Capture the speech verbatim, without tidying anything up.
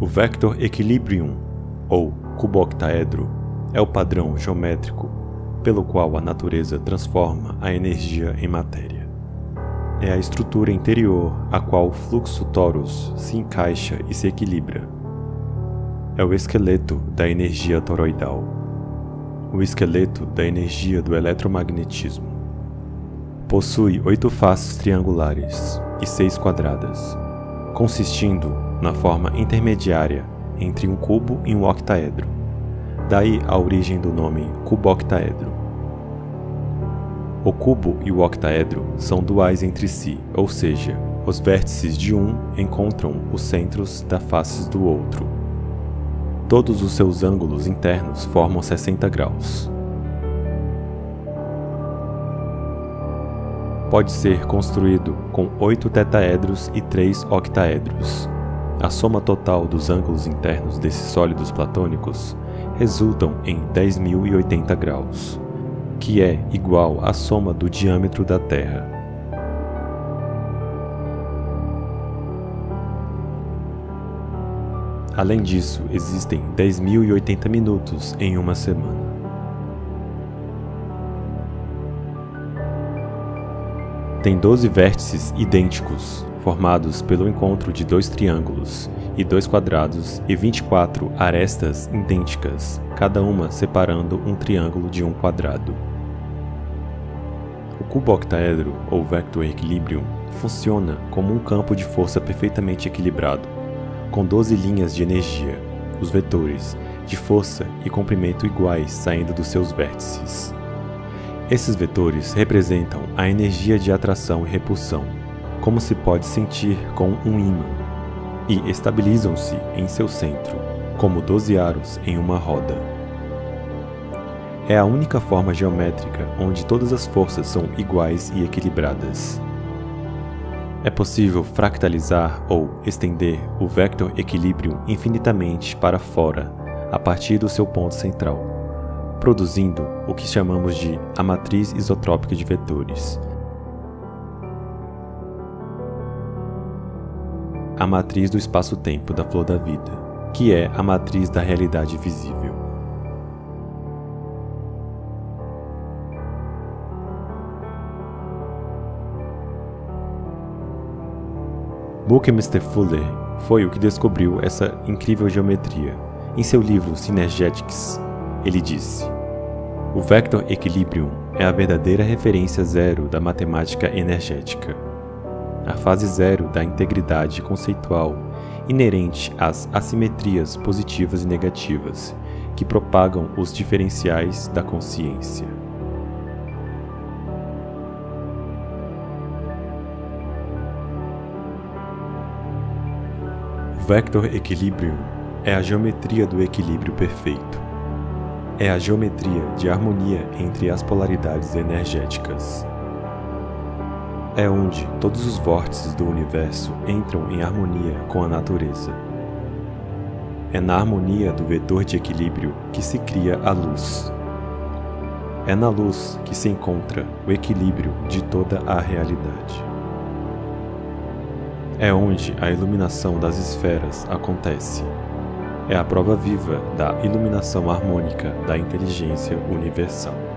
O Vector Equilibrium, ou cuboctaedro, é o padrão geométrico pelo qual a natureza transforma a energia em matéria. É a estrutura interior a qual o fluxo torus se encaixa e se equilibra. É o esqueleto da energia toroidal, o esqueleto da energia do eletromagnetismo. Possui oito faces triangulares e seis quadradas, consistindo na forma intermediária entre um cubo e um octaedro, daí a origem do nome cuboctaedro. O cubo e o octaedro são duais entre si, ou seja, os vértices de um encontram os centros das faces do outro. Todos os seus ângulos internos formam sessenta graus. Pode ser construído com oito tetaedros e três octaedros. A soma total dos ângulos internos desses sólidos platônicos resultam em dez mil e oitenta graus, que é igual à soma do diâmetro da Terra. Além disso, existem dez mil e oitenta minutos em uma semana. Tem doze vértices idênticos, formados pelo encontro de dois triângulos e dois quadrados e vinte e quatro arestas idênticas, cada uma separando um triângulo de um quadrado. O cuboctaedro, ou Vector Equilibrium, funciona como um campo de força perfeitamente equilibrado, com doze linhas de energia, os vetores, de força e comprimento iguais saindo dos seus vértices. Esses vetores representam a energia de atração e repulsão, como se pode sentir com um ímã, e estabilizam-se em seu centro, como doze aros em uma roda. É a única forma geométrica onde todas as forças são iguais e equilibradas. É possível fractalizar ou estender o Vector Equilibrium infinitamente para fora, a partir do seu ponto central, produzindo o que chamamos de a matriz isotrópica de vetores. A matriz do espaço-tempo da flor da vida, que é a matriz da realidade visível. Buckminster Fuller foi o que descobriu essa incrível geometria. Em seu livro Synergetics, ele disse: "O Vector Equilibrium é a verdadeira referência zero da matemática energética, a fase zero da integridade conceitual inerente às assimetrias positivas e negativas que propagam os diferenciais da consciência." O Vector Equilibrium é a geometria do equilíbrio perfeito. É a geometria de harmonia entre as polaridades energéticas. É onde todos os vórtices do universo entram em harmonia com a natureza. É na harmonia do vetor de equilíbrio que se cria a luz. É na luz que se encontra o equilíbrio de toda a realidade. É onde a iluminação das esferas acontece. É a prova viva da iluminação harmônica da inteligência universal.